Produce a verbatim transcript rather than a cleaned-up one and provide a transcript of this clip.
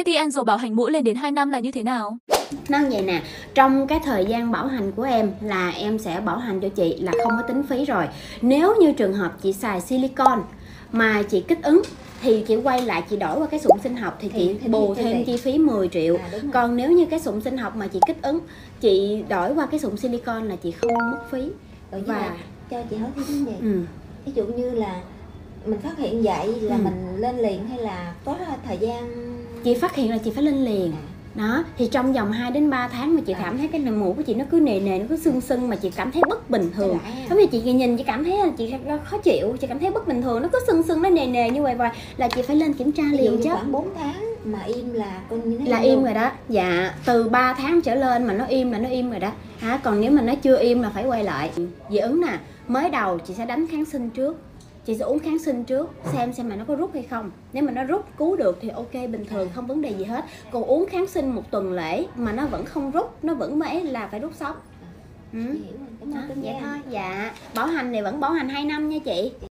Thế thì anh rồi bảo hành mỗi lên đến hai năm là như thế nào? Nó vậy nè, trong cái thời gian bảo hành của em là em sẽ bảo hành cho chị là không có tính phí rồi. Nếu như trường hợp chị xài silicon mà chị kích ứng thì chị quay lại chị đổi qua cái sụn sinh học thì, thì chị thêm bù thêm chi phí mười triệu. À, còn nếu như cái sụn sinh học mà chị kích ứng, chị đổi qua cái sụn silicon là chị không mất phí. Rồi và là, cho chị hỏi thêm cái gì? Ừ. Ví dụ như là mình phát hiện vậy là ừ. mình lên liền hay là có thời gian? Chị phát hiện là chị phải lên liền. À. Đó, thì trong vòng hai đến ba tháng mà chị cảm thấy cái mũ của chị nó cứ nề nề, nó cứ sưng sưng mà chị cảm thấy bất bình thường. Giống như chị nhìn chị cảm thấy là chị khó chịu, chị cảm thấy bất bình thường, nó cứ sưng sưng nó nề nề như vậy vậy là chị phải lên kiểm tra liền chứ. Khoảng bốn tháng mà im là là im rồi đó. Dạ, từ ba tháng trở lên mà nó im là nó im rồi đó. Hả, còn nếu mà nó chưa im là phải quay lại. Dị ứng nè, mới đầu chị sẽ đánh kháng sinh trước. Chị sẽ uống kháng sinh trước xem xem mà nó có rút hay không. Nếu mà nó rút cứu được thì ok, bình thường không vấn đề gì hết. Còn uống kháng sinh một tuần lễ mà nó vẫn không rút, nó vẫn mãi là phải rút sống. Ừ. Đó, vậy thôi. Dạ, bảo hành thì vẫn bảo hành hai năm nha chị.